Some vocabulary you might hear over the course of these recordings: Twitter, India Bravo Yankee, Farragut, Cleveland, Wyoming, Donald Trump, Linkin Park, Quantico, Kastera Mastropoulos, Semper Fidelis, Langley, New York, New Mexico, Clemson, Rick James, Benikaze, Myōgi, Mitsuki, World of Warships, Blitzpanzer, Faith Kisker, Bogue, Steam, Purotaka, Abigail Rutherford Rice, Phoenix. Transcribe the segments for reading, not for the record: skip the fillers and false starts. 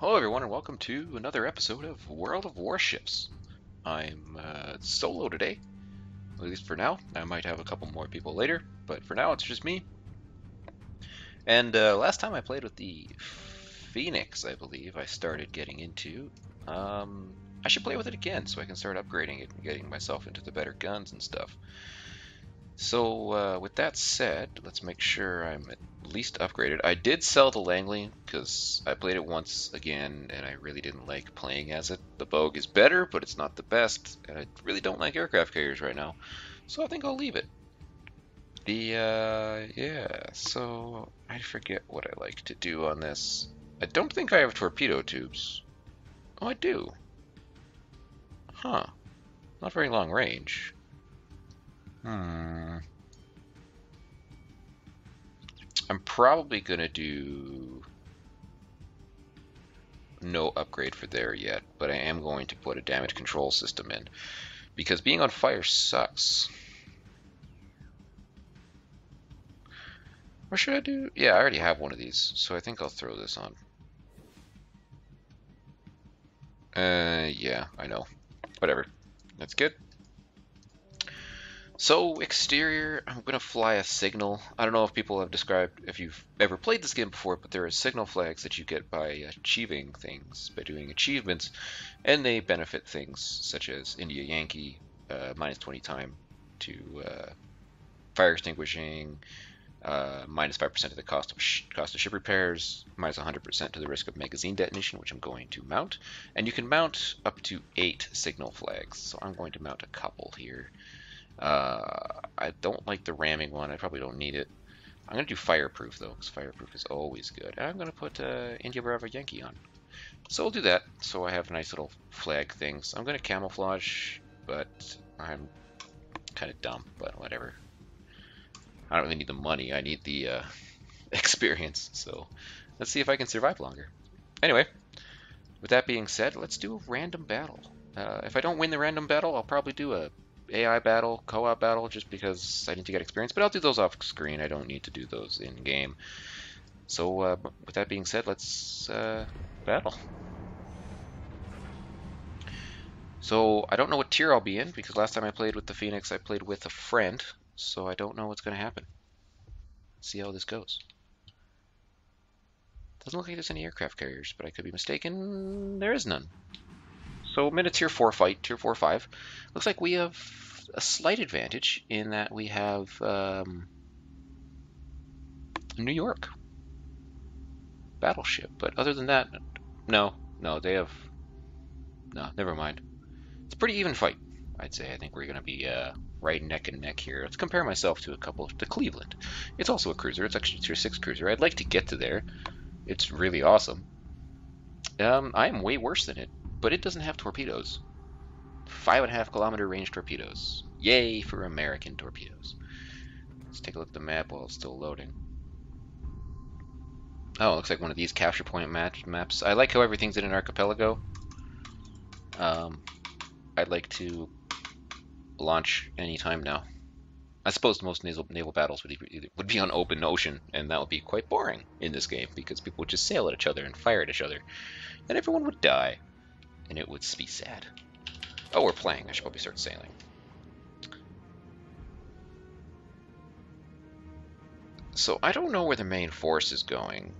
Hello everyone and welcome to another episode of World of Warships. I'm solo today, at least for now. I might have a couple more people later, but for now it's just me. And last time I played with the Phoenix, I believe, I started getting into. I should play with it again so I can start upgrading it and getting myself into the better guns and stuff. So with that said, let's make sure I'm at least upgraded. I did sell the Langley because I played it once again and I really didn't like playing as it. The Bogue is better, but it's not the best, and I really don't like aircraft carriers right now. So I think I'll leave it. The, yeah, so I forget what I like to do on this. I don't think I have torpedo tubes. Oh, I do. Huh. Not very long range. I'm probably gonna do no upgrade for there yet, but I am going to put a damage control system in because being on fire sucks. Or should I do? Yeah, I already have one of these, so I think I'll throw this on. Yeah, I know. Whatever. That's good. So, exterior, I'm going to fly a signal. I don't know if people have described, if you've ever played this game before, but there are signal flags that you get by achieving things, by doing achievements, and they benefit things such as India Yankee, minus 20 time to fire extinguishing, minus 5% of the cost of ship repairs, minus 100% to the risk of magazine detonation, which I'm going to mount. And you can mount up to 8 signal flags, so I'm going to mount a couple here. I don't like the ramming one. I probably don't need it. I'm going to do fireproof, though, because fireproof is always good. And I'm going to put India Bravo Yankee on. So we'll do that. So I have nice little flag things. I'm going to camouflage, but I'm kind of dumb, but whatever. I don't really need the money. I need the experience. So let's see if I can survive longer. Anyway, with that being said, let's do a random battle. If I don't win the random battle, I'll probably do a AI battle, co-op battle, just because I need to get experience, but I'll do those off screen. I don't need to do those in game. So with that being said, let's battle. So I don't know what tier I'll be in, because last time I played with the Phoenix I played with a friend, so I don't know what's going to happen. Let's see how this goes. Doesn't look like there's any aircraft carriers, but I could be mistaken. There is none. So I'm in a tier 4 fight, tier 4 or 5. Looks like we have a slight advantage in that we have New York battleship. But other than that, no, they have... No, never mind. It's a pretty even fight, I'd say. I think we're going to be right neck and neck here. Let's compare myself to a couple, to Cleveland. It's also a cruiser. It's actually a tier 6 cruiser. I'd like to get to there. It's really awesome. I am way worse than it. But it doesn't have torpedoes. 5.5 kilometer range torpedoes. Yay for American torpedoes. Let's take a look at the map while it's still loading. Oh, it looks like one of these capture point maps. I like how everything's in an archipelago. I'd like to launch anytime now. I suppose most naval battles would be on open ocean, and that would be quite boring in this game because people would just sail at each other and fire at each other, and everyone would die. And it would be sad. Oh, we're playing. I should probably start sailing. So I don't know where the main force is going.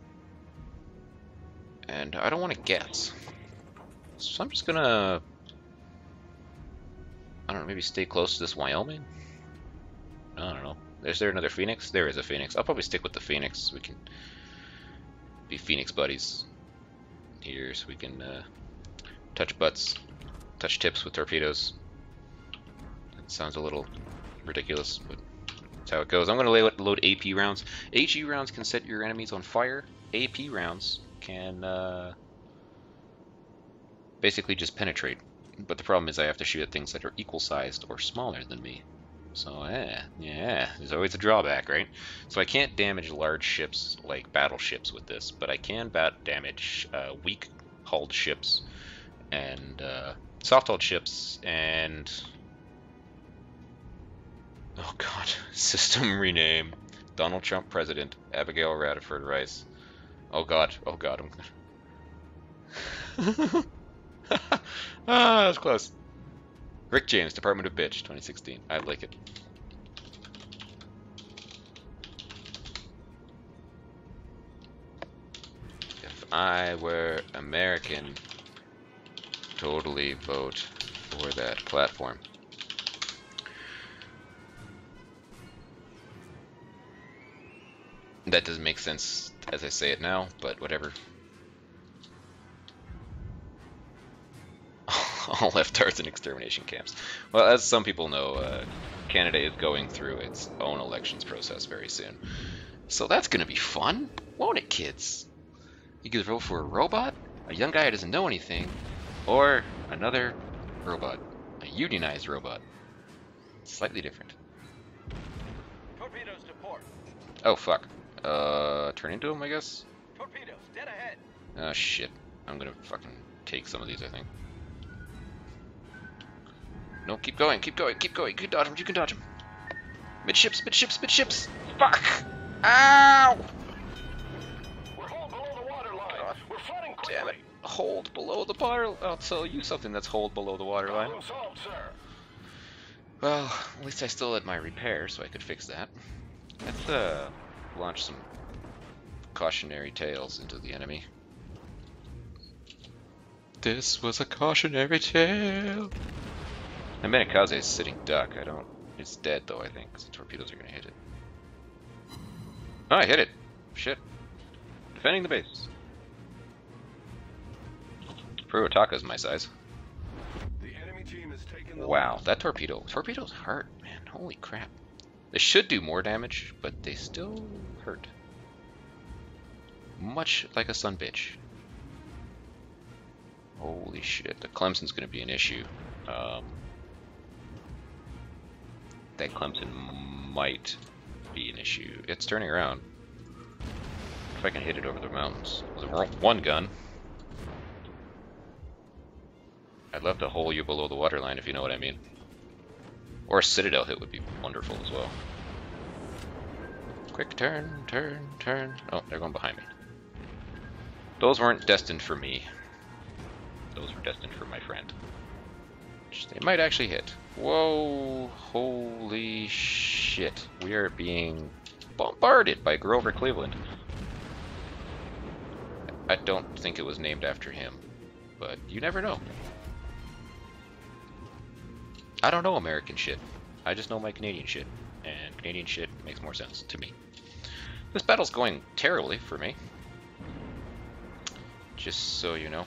And I don't want to guess. So I'm just going to... I don't know, maybe stay close to this Wyoming? I don't know. Is there another Phoenix? There is a Phoenix. I'll probably stick with the Phoenix. We can be Phoenix buddies here so we can... touch butts, touch tips with torpedoes. That sounds a little ridiculous, but that's how it goes. I'm going to load AP rounds. HE rounds can set your enemies on fire. AP rounds can basically just penetrate. But the problem is I have to shoot at things that are equal sized or smaller than me. So yeah, there's always a drawback, right? So I can't damage large ships like battleships with this, but I can damage weak-hulled ships and soft-hulled ships and, oh god, system rename, Donald Trump President, Abigail Rutherford Rice. Oh god, I'm That was close. Rick James, Department of Bitch, 2016. I like it. If I were American, totally vote for that platform. That doesn't make sense as I say it now, but whatever. All leftards in extermination camps. Well, as some people know, Canada is going through its own elections process very soon. So that's going to be fun, won't it, kids? You can vote for a robot, a young guy who doesn't know anything, or another robot. A unionized robot. Slightly different. Torpedoes to port. Oh, fuck. Turn into him, I guess? Torpedoes, dead ahead. Oh, shit. I'm going to fucking take some of these, I think. No, keep going, keep going, keep going. You can dodge him, you can dodge him. Midships, midships, midships. Fuck! Ow! We're hold below the water line. God. We're flooding quickly. Damn it. Hold below the water line. I'll tell you something that's hold below the water line. Solved, sir. Well, at least I still had my repair, so I could fix that. Let's launch some cautionary tales into the enemy. This was a cautionary tale. And Benikaze is sitting duck. I don't. It's dead though, I think, because the torpedoes are gonna hit it. Oh, I hit it. Shit. Defending the base. Purotaka is my size. The enemy team has taken the wow, that torpedo. Torpedoes hurt, man. Holy crap. They should do more damage, but they still hurt. Much like a son bitch. Holy shit. The Clemson's gonna be an issue. That Clemson might be an issue. It's turning around. If I can hit it over the mountains with one gun. I'd love to hole you below the waterline, if you know what I mean. Or a citadel hit would be wonderful as well. Quick turn, turn, turn. Oh, they're going behind me. Those weren't destined for me. Those were destined for my friend. They might actually hit. Whoa, holy shit. We are being bombarded by Grover Cleveland. I don't think it was named after him, but you never know. I don't know American shit. I just know my Canadian shit, and Canadian shit makes more sense to me. This battle's going terribly for me. Just so you know.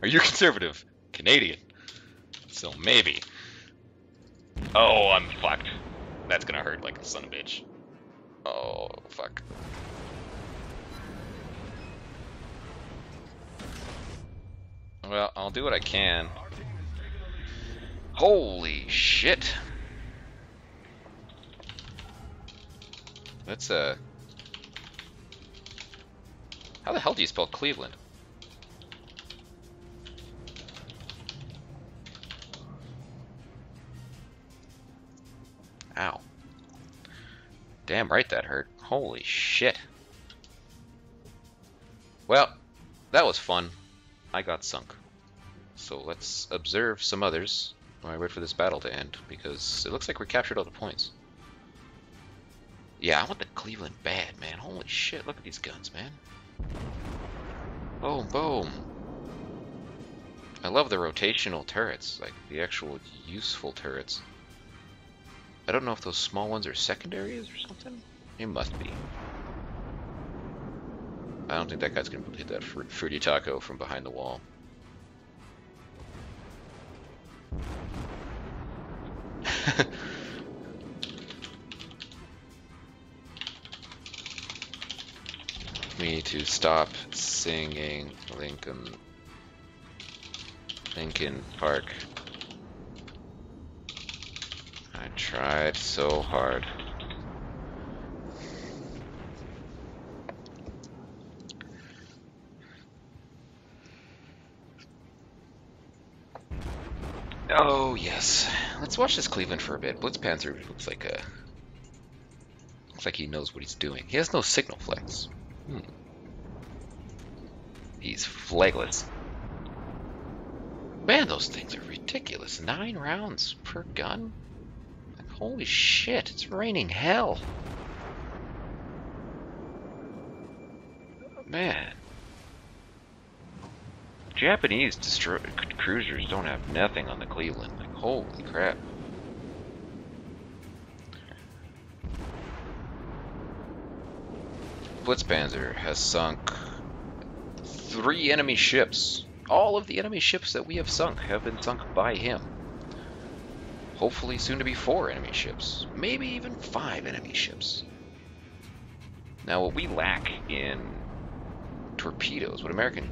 Are you conservative? Canadian. So maybe. Oh, I'm fucked. That's gonna hurt like a son of a bitch. Oh, fuck. Well, I'll do what I can. Holy shit. That's how the hell do you spell Cleveland? Ow. Damn right that hurt. Holy shit. Well, that was fun. I got sunk. So let's observe some others while I wait for this battle to end, because it looks like we captured all the points. Yeah, I want the Cleveland bad, man. Holy shit, look at these guns, man. Boom, boom. I love the rotational turrets, like the actual useful turrets. I don't know if those small ones are secondaries or something. They must be. I don't think that guy's going to be able to hit that fruity taco from behind the wall. Me to stop singing Linkin Park. I tried so hard. Oh yes, let's watch this Cleveland for a bit. Blitzpanzer looks like a Looks like he knows what he's doing. He has no signal flex. He's flagless. Man, those things are ridiculous. 9 rounds per gun? Like, holy shit, it's raining hell. Man. Japanese cruisers don't have nothing on the Cleveland. Like, holy crap. Blitzpanzer has sunk 3 enemy ships. All of the enemy ships that we have sunk have been sunk by him. Hopefully soon to be 4 enemy ships. Maybe even 5 enemy ships. Now what we lack in torpedoes, what American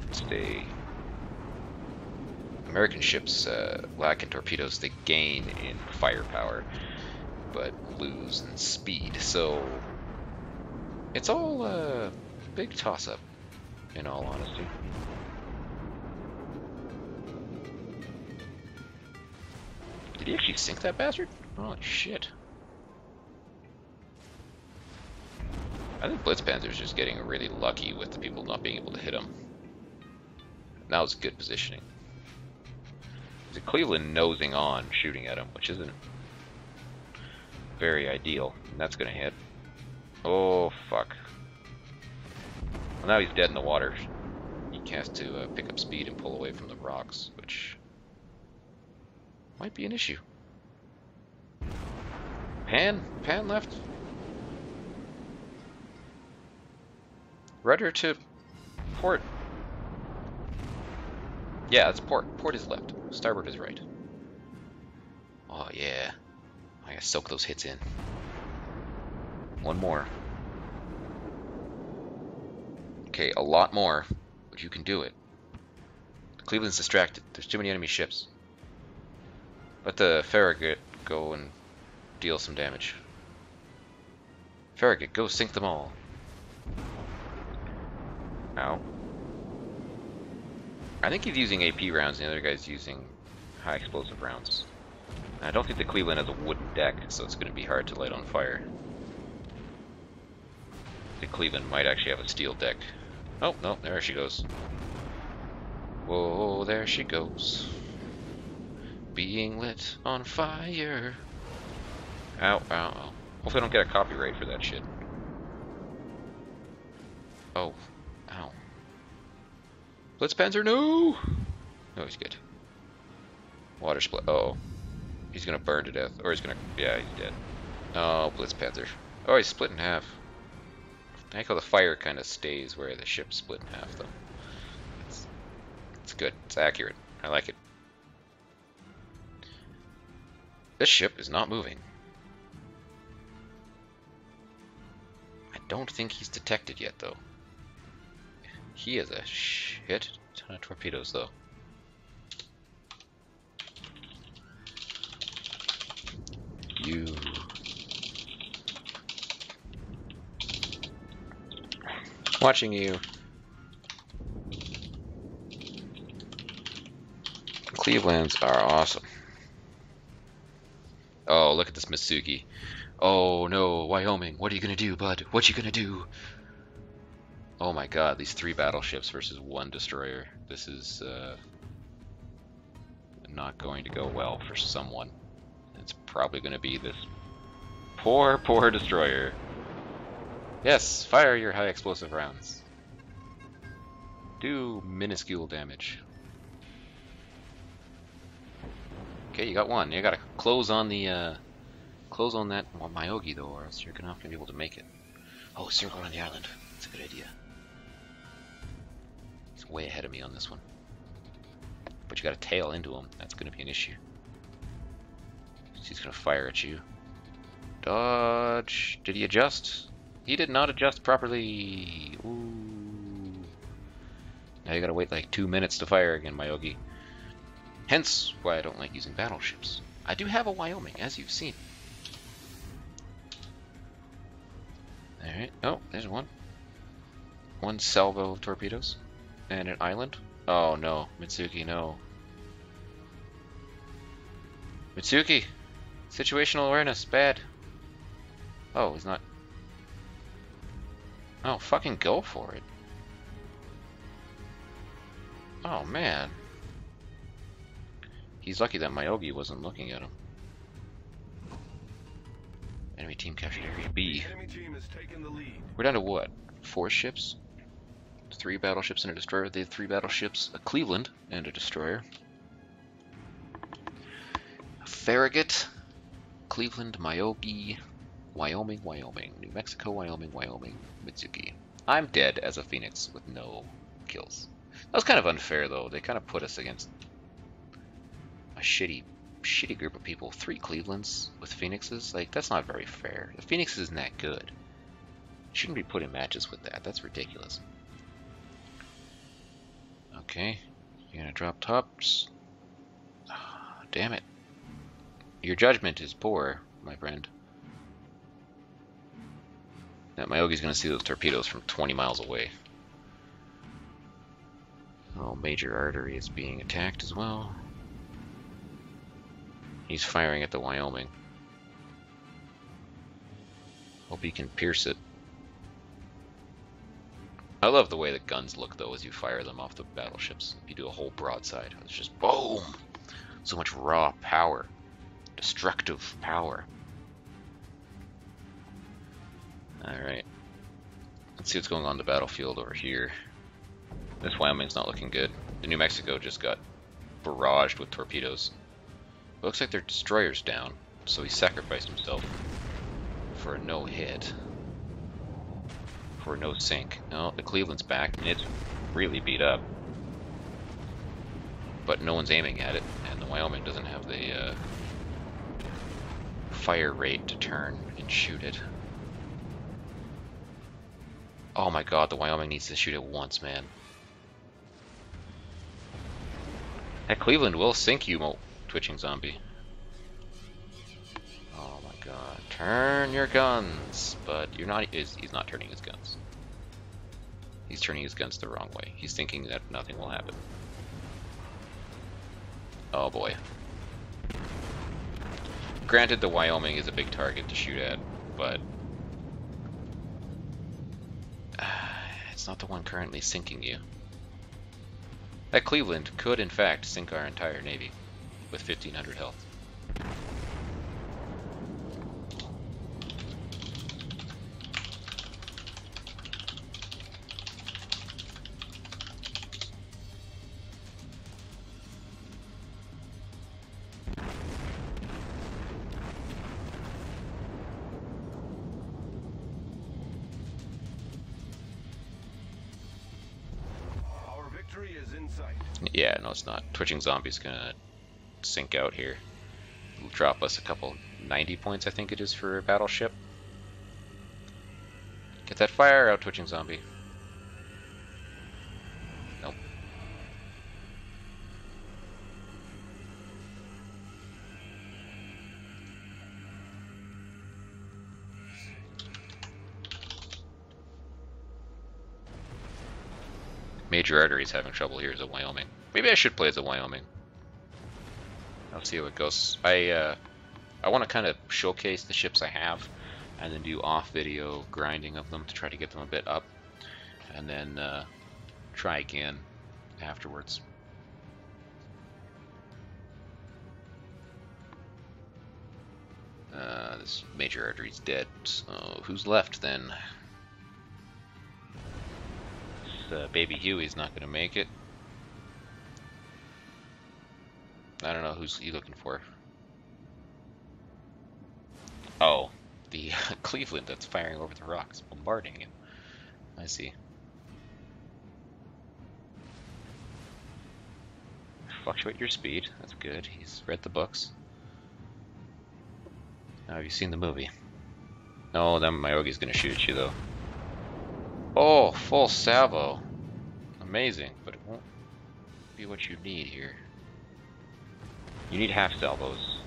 ships lack in torpedoes, they gain in firepower, but lose in speed. So it's all a big toss-up, in all honesty. Did he actually sink that bastard? Holy shit. I think Blitzpanzer's just getting really lucky with the people not being able to hit him. Now it's good positioning. The Cleveland nosing on, shooting at him, which isn't very ideal. And that's gonna hit. Oh, fuck. Well, now he's dead in the water. He has to pick up speed and pull away from the rocks, which might be an issue. Pan left. Rudder to port. Yeah, that's port. Port is left. Starboard is right. Oh, yeah. I gotta soak those hits in. One more. Okay, a lot more, but you can do it. Cleveland's distracted. There's too many enemy ships. Let the Farragut go and deal some damage. Farragut, go sink them all. Ow. I think he's using AP rounds and the other guy's using high explosive rounds. And I don't think the Cleveland has a wooden deck, so it's going to be hard to light on fire. The Cleveland might actually have a steel deck. Oh, no, there she goes. Whoa, there she goes. Being lit on fire. Ow, ow, ow. Hopefully I don't get a copyright for that shit. Oh, ow. Blitzpanzer, no! No, he's good. Water split. Uh-oh. He's gonna burn to death. Or he's gonna... Yeah, he's dead. Oh, Blitzpanzer. Oh, he's split in half. I like how the fire kind of stays where the ship's split in half, though. It's good. It's accurate. I like it. This ship is not moving. I don't think he's detected yet, though. He has a shit ton of torpedoes, though. You... Watching you. Clevelands are awesome. Oh, look at this Mitsuki. Oh no, Wyoming, what are you gonna do, bud? What you gonna do? Oh my god, these 3 battleships versus 1 destroyer. This is not going to go well for someone. It's probably gonna be this poor, poor destroyer. Yes, fire your high explosive rounds. Do minuscule damage. Okay, you got one. You gotta close on that Myōgi though, or else you're not gonna be able to make it. Oh, circle on the island. That's a good idea. He's way ahead of me on this one. But you gotta tail into him. That's gonna be an issue. He's gonna fire at you. Dodge. Did he adjust? He did not adjust properly. Ooh. Now you gotta wait like 2 minutes to fire again, Myōgi. Hence why I don't like using battleships. I do have a Wyoming, as you've seen. Alright. Oh, there's one. 1 salvo of torpedoes. And an island. Oh no. Mitsuki, no. Mitsuki! Situational awareness, bad. Oh, he's not... Oh, fucking go for it. Oh, man. He's lucky that Myōgi wasn't looking at him. Enemy team captured Area B. Enemy team has taken the lead. We're down to what? 4 ships? 3 battleships and a destroyer. They have 3 battleships, a Cleveland and a destroyer. Farragut, Cleveland, Myōgi, Wyoming, Wyoming, New Mexico, Wyoming, Wyoming, Mitsuki. I'm dead as a Phoenix with no kills. That was kind of unfair though. They kind of put us against a shitty group of people. 3 Clevelands with Phoenixes, like that's not very fair. The Phoenix isn't that good. Shouldn't be put in matches with that. That's ridiculous. Okay, you're gonna drop tops. Oh, damn it. Your judgment is poor, my friend. That Myogi's gonna see those torpedoes from 20 miles away. Oh, major artery is being attacked as well. He's firing at the Wyoming. Hope he can pierce it. I love the way the guns look though as you fire them off the battleships. You do a whole broadside. It's just boom! So much raw power. Destructive power. Alright. Let's see what's going on the battlefield over here. This Wyoming's not looking good. The New Mexico just got barraged with torpedoes. It looks like their destroyer's down, so he sacrificed himself for a no hit. For no sink. No, the Cleveland's back and it's really beat up. But no one's aiming at it, and the Wyoming doesn't have the fire rate to turn and shoot it. Oh my god, the Wyoming needs to shoot it once, man. That Cleveland will sink you, twitching zombie. Oh my god. Turn your guns! But you're not, he's not turning his guns. He's turning his guns the wrong way. He's thinking that nothing will happen. Oh boy. Granted, the Wyoming is a big target to shoot at, but it's not the one currently sinking you. That Cleveland could, in fact, sink our entire Navy with 1,500 health. Yeah, no, it's not. Twitching Zombie's gonna sink out here. It'll drop us a couple 90 points, I think it is, for a battleship. Get that fire out, Twitching Zombie. Nope. Major artery's having trouble here as a Wyoming. Maybe I should play as a Wyoming. I'll see how it goes. I want to kind of showcase the ships I have, and then do off-video grinding of them to try to get them a bit up, and then try again afterwards. This major artery's dead. So who's left then? Baby Huey's not gonna make it. I don't know who's he looking for. Oh, the Cleveland that's firing over the rocks, bombarding him. I see. Fluctuate your speed. That's good. He's read the books. Now, have you seen the movie? No, then Myogi's gonna shoot at you though. Oh, full salvo. Amazing, but it won't be what you need here. You need half salvos.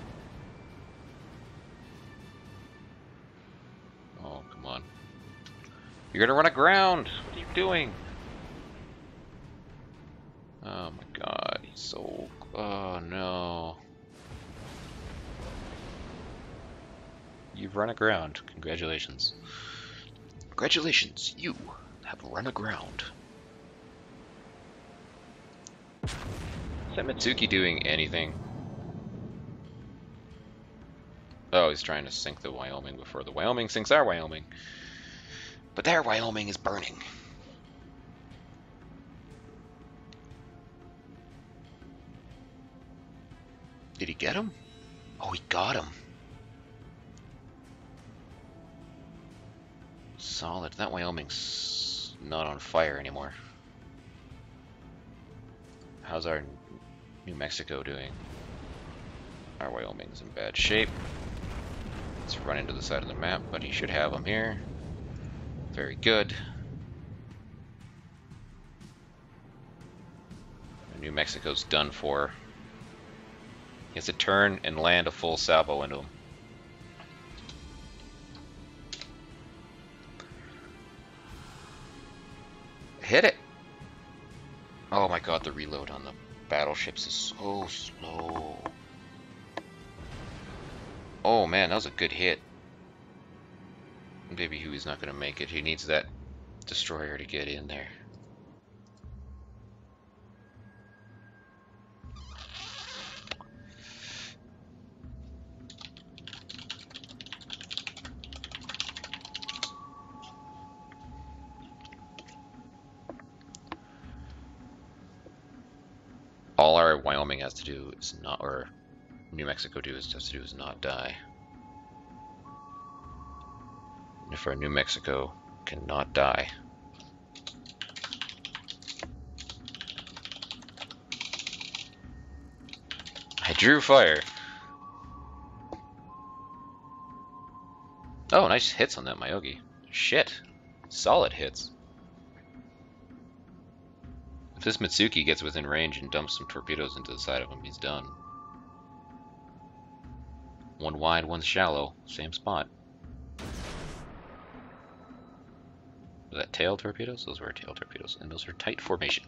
Oh, come on. You're gonna run aground! What are you doing? Oh my god, he's so... Oh no. You've run aground. Congratulations. Congratulations, you have run aground. Is that Mitsuki doing anything? Oh, he's trying to sink the Wyoming before the Wyoming sinks our Wyoming. But their Wyoming is burning. Did he get him? Oh, he got him. Solid. That Wyoming's not on fire anymore. How's our New Mexico doing? Our Wyoming's in bad shape. Let's run into the side of the map, but he should have him here. Very good. New Mexico's done for. He has to turn and land a full salvo into him. Hit it! Oh my god, the reload on the battleships is so slow. Oh man, that was a good hit. Maybe Huey's not going to make it. He needs that destroyer to get in there. All our Wyoming has to do is not, or New Mexico has to do is not die. And if our New Mexico cannot die, I drew fire. Oh, nice hits on that Myōgi. Shit, solid hits. If this Mitsuki gets within range and dumps some torpedoes into the side of him, he's done. One wide, one shallow, same spot. Was that tail torpedoes? Those were tail torpedoes, and those are tight formation.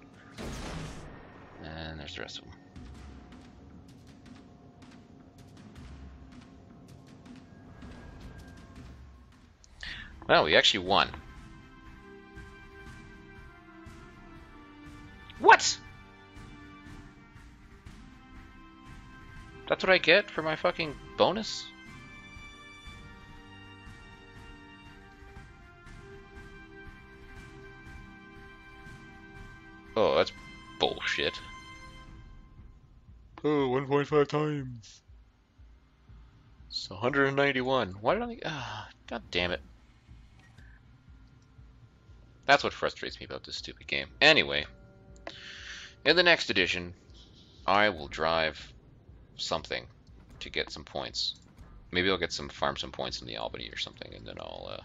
And there's the rest of them. Well, we actually won. What? That's what I get for my fucking bonus? Oh, that's bullshit. Oh, 1.5 times. It's 191. Why did I... Ah, god damn it. That's what frustrates me about this stupid game. Anyway. In the next edition, I will drive something to get some points. Maybe I'll get some farm some points in the Albany or something, and then I'll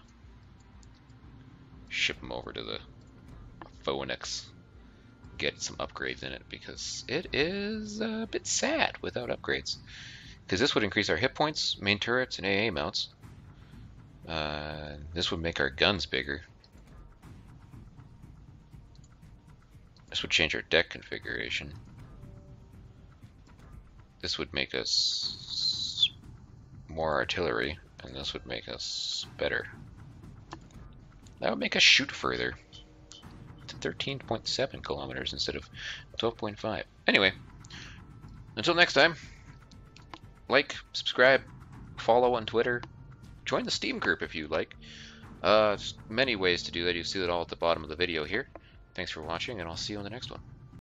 ship them over to the Phoenix, get some upgrades in it, because it is a bit sad without upgrades. Because this would increase our hit points, main turrets, and AA mounts. This would make our guns bigger. This would change our deck configuration. This would make us more artillery, and this would make us better. That would make us shoot further to 13.7 kilometers instead of 12.5. Anyway, until next time, like, subscribe, follow on Twitter, join the Steam group if you like. Many ways to do that. You see that all at the bottom of the video here. Thanks for watching, and I'll see you on the next one.